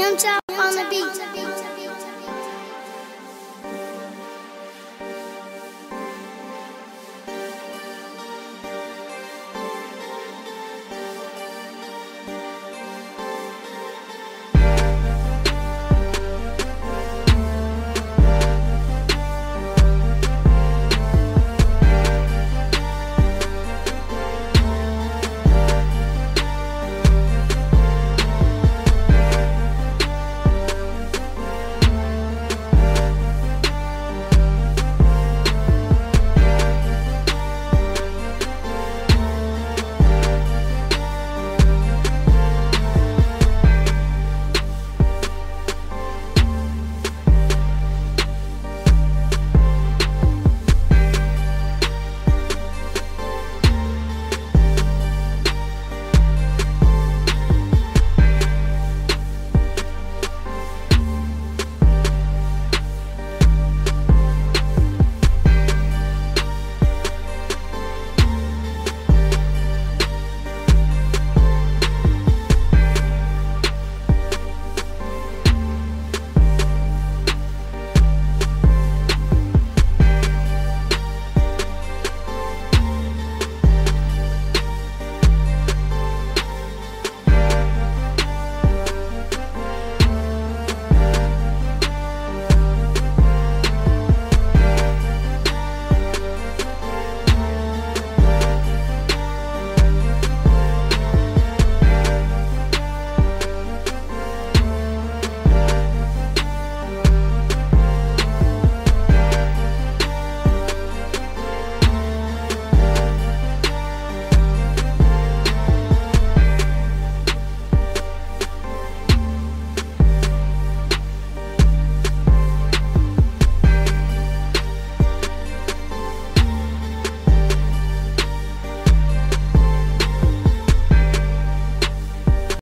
Young Chop on the beat.